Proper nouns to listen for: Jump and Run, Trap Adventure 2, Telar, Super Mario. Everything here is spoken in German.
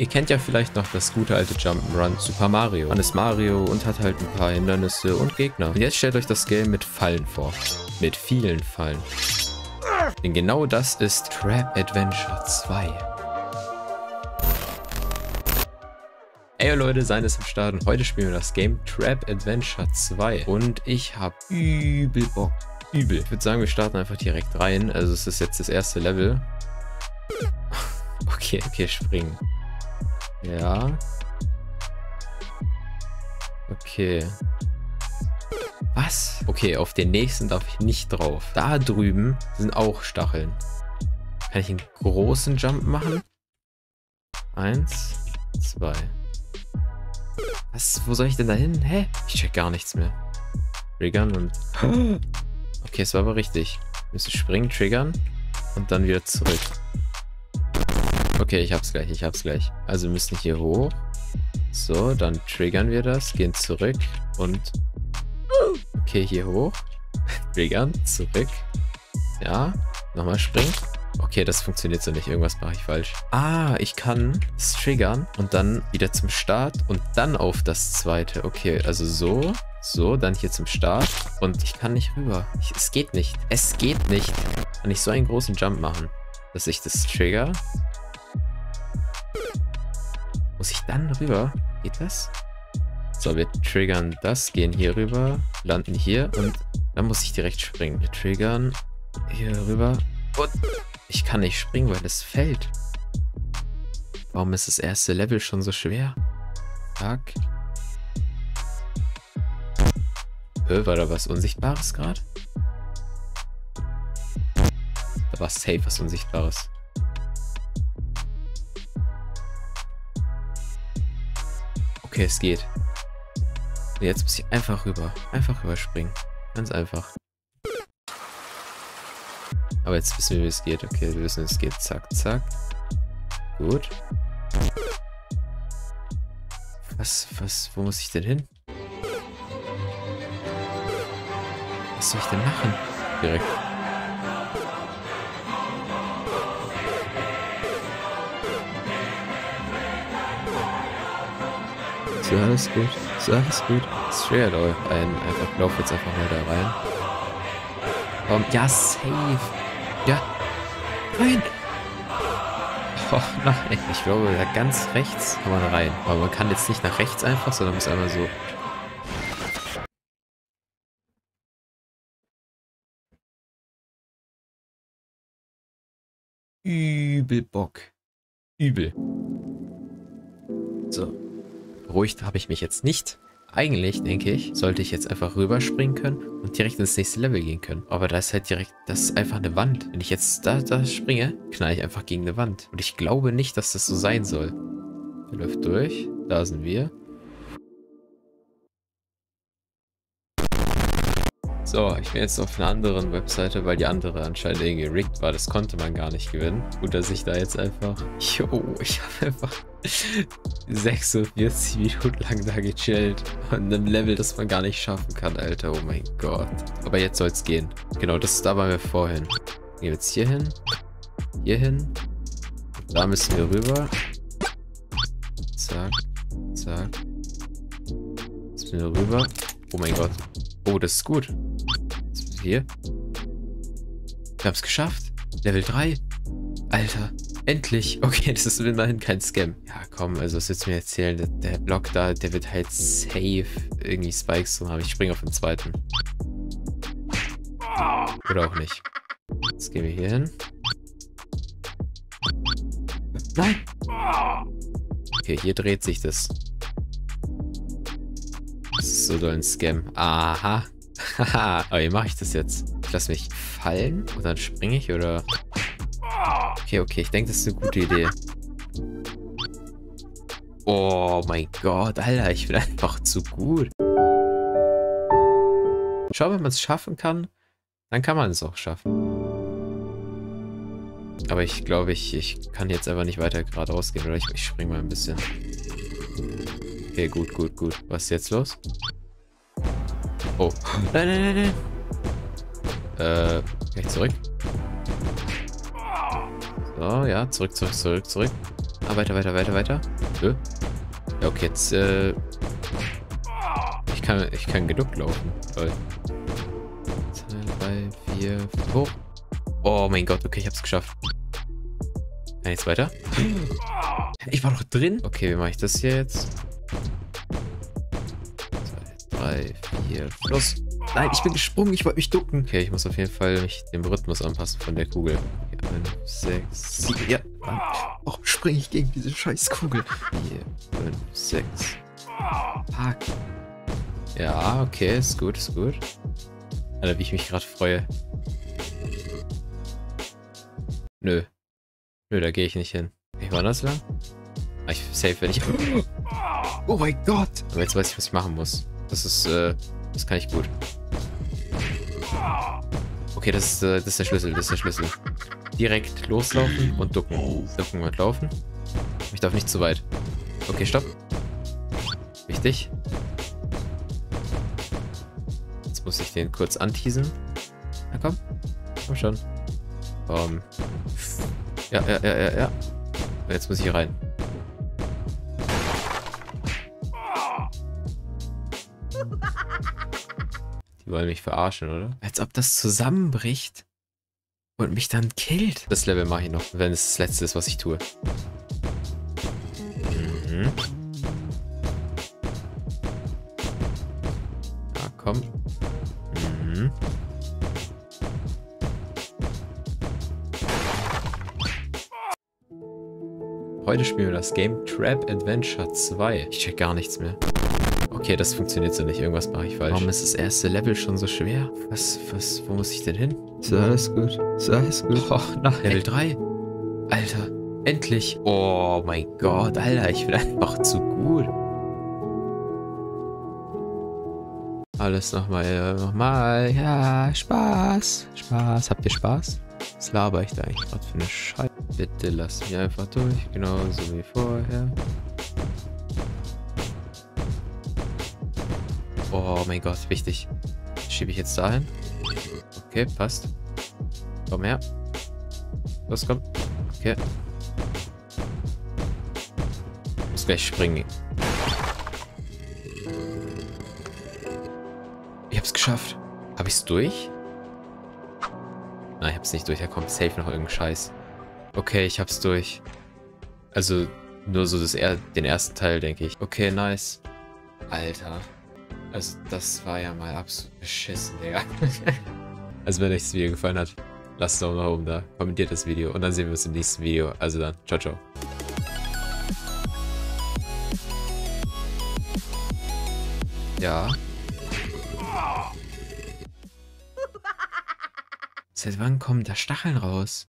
Ihr kennt ja vielleicht noch das gute alte Jump'n'Run Super Mario. Man ist Mario und hat halt ein paar Hindernisse und Gegner. Und jetzt stellt euch das Game mit Fallen vor. Mit vielen Fallen. Denn genau das ist Trap Adventure 2. Hey Leute, Sein ist am Start und heute spielen wir das Game Trap Adventure 2 und ich habe übel Bock. Übel. Ich würde sagen, wir starten einfach direkt rein. Also es ist jetzt das erste Level. Okay, springen. Ja. Okay. Was? Okay, auf den nächsten darf ich nicht drauf. Da drüben sind auch Stacheln. Kann ich einen großen Jump machen? 1, 2. Was? Wo soll ich denn da hin? Hä? Ich check gar nichts mehr. Triggern und... Okay, es war aber richtig. Wir müssen springen, triggern und dann wieder zurück. Okay, ich hab's gleich. Also wir müssen hier hoch. So, dann triggern wir das, gehen zurück und... Okay, hier hoch. Triggern, zurück. Ja, nochmal springen. Okay, das funktioniert so nicht. Irgendwas mache ich falsch. Ah, ich kann es triggern und dann wieder zum Start und dann auf das zweite. Okay, also so, dann hier zum Start und ich kann nicht rüber. Es geht nicht. Es geht nicht. Kann ich so einen großen Jump machen, dass ich das trigger? Muss ich dann rüber? Geht das? So, wir triggern das, gehen hier rüber, landen hier und dann muss ich direkt springen. Wir triggern hier rüber und... Ich kann nicht springen, weil es fällt. Warum ist das erste Level schon so schwer? Zack. War da was Unsichtbares gerade? Da war safe was Unsichtbares. Okay, es geht. Und jetzt muss ich einfach rüber. Einfach rüberspringen. Ganz einfach. Aber jetzt wissen wir, wie es geht. Okay, wir wissen, wie es geht. Zack, zack. Gut. Wo muss ich denn hin? Was soll ich denn machen? Direkt. So, alles gut. Straight, aber ich laufe jetzt einfach mal da rein. Komm, ja, safe. Ja. Nein. Oh nein. Ich glaube, da ganz rechts kann man rein. Aber man kann jetzt nicht nach rechts einfach, sondern muss einmal so. Übel Bock. Übel. So. Beruhigt habe ich mich jetzt nicht. Eigentlich, denke ich, sollte ich jetzt einfach rüberspringen können und direkt ins nächste Level gehen können. Aber da ist halt direkt, das ist einfach eine Wand. Wenn ich jetzt da springe, knall ich einfach gegen eine Wand. Und ich glaube nicht, dass das so sein soll. Der läuft durch. Da sind wir. So, ich bin jetzt auf einer anderen Webseite, weil die andere anscheinend irgendwie rigged war. Das konnte man gar nicht gewinnen. Gut, dass ich da jetzt einfach... Jo, ich habe einfach 46 Minuten lang da gechillt. An einem Level, das man gar nicht schaffen kann, Alter. Oh mein Gott. Aber jetzt soll's gehen. Genau, das da waren wir vorhin. Gehen wir jetzt hier hin. Hier hin. Da müssen wir rüber. Zack. Zack. Jetzt müssen wir rüber. Oh mein Gott. Oh, das ist gut. Hier. Ich hab's geschafft. Level 3. Alter. Endlich. Okay, das ist immerhin kein Scam. Ja, komm, also was willst du mir erzählen? Der Block da, der wird halt safe irgendwie Spikes drin haben. Ich springe auf den zweiten. Oder auch nicht. Jetzt gehen wir hier hin. Nein! Okay, hier dreht sich das. Das ist so doll ein Scam. Aha. Haha. Aber wie mache ich das jetzt? Ich lasse mich fallen und dann springe ich oder... Okay. Ich denke, das ist eine gute Idee. Oh mein Gott, Alter. Ich bin einfach zu gut. Schau, wenn man es schaffen kann, dann kann man es auch schaffen. Aber ich glaube, ich kann jetzt einfach nicht weiter geradeaus gehen. Oder ich springe mal ein bisschen. Okay, gut. Was ist jetzt los? Oh. Nein. Gleich zurück. So, ja, zurück. Ah, weiter, weiter, weiter, weiter. Ja, okay, jetzt, Ich kann genug laufen. Toll. 2, 3, 4, hoch. Oh mein Gott, okay, ich hab's geschafft. Nein, jetzt weiter. Ich war noch drin. Okay, wie mache ich das hier jetzt? 2, 3, 4, los. Nein, ich bin gesprungen, ich wollte mich ducken. Okay, ich muss auf jeden Fall mich dem Rhythmus anpassen von der Kugel. 1, 5, 6, 7, ja. Warum springe ich gegen diese scheiß Kugel? 4, 5, 6. Fuck. Ja, okay, ist gut, ist gut. Alter, wie ich mich gerade freue. Nö. Nö, da gehe ich nicht hin. Ich war das lang? Ah, ich safe, wenn ich... Oh mein Gott! Aber jetzt weiß ich, was ich machen muss. Das ist, das kann ich gut. Okay, das ist der Schlüssel, das ist der Schlüssel. Direkt loslaufen und ducken. Ducken und laufen. Ich darf nicht zu weit. Okay, stopp. Wichtig. Muss ich den kurz anteasen? Na komm. Komm schon. Ja. Jetzt muss ich hier rein. Die wollen mich verarschen, oder? Als ob das zusammenbricht und mich dann killt. Das Level mache ich noch, wenn es das letzte ist, was ich tue. Mhm. Ja, komm. Heute spielen wir das Game Trap Adventure 2. Ich check gar nichts mehr. Okay, das funktioniert so nicht. Irgendwas mache ich falsch. Warum ist das erste Level schon so schwer? Was, wo muss ich denn hin? Ist alles gut. Ist alles gut. Och, nach Level 3. Alter, endlich. Oh mein Gott, Alter, ich bin einfach zu gut. Alles nochmal. Ja, Spaß. Spaß. Habt ihr Spaß? Was laber ich da eigentlich gerade für eine Scheiße? Bitte lass mich einfach durch, genauso wie vorher. Oh mein Gott, wichtig. Schiebe ich jetzt dahin? Okay, passt. Komm her. Los, komm. Okay. Ich muss gleich springen. Ich hab's geschafft. Hab ich's durch? Nein, ich hab's nicht durch. Da kommt safe noch irgendein Scheiß. Okay, ich hab's durch. Also, nur so den ersten Teil, denke ich. Okay, nice. Alter. Also, das war ja mal absolut beschissen, Digga. Also, wenn euch das Video gefallen hat, lasst einen Daumen nach oben da. Kommentiert das Video. Und dann sehen wir uns im nächsten Video. Also dann, ciao, ciao. Ja. Seit wann kommen da Stacheln raus?